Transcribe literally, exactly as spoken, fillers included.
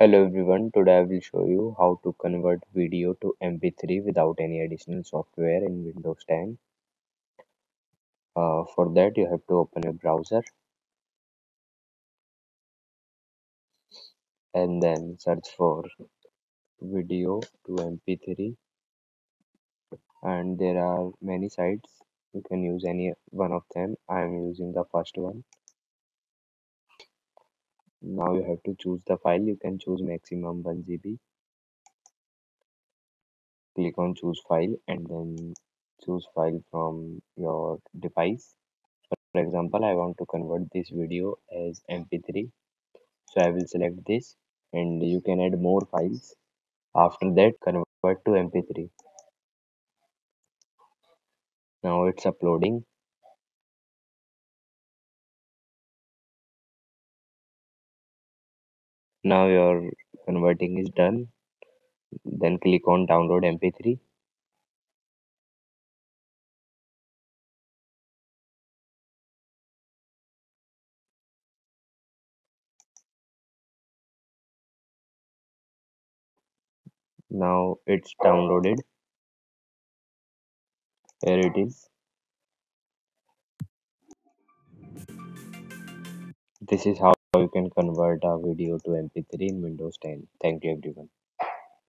Hello everyone, today I will show you how to convert video to M P three without any additional software in Windows ten. Uh, for that you have to open a browser and then search for video to M P three, and there are many sites. You can use any one of them. I am using the first one. Now you have to choose the file. You can choose maximum one G B. Click on choose file and then choose file from your device. For example, I want to convert this video as M P three, so I will select this, and you can add more files. After that, convert to M P three. Now it's uploading. Now your converting is done. Then click on download M P three. Now it's downloaded. Here it is. This is how you can convert a video to M P three in Windows ten. Thank you everyone.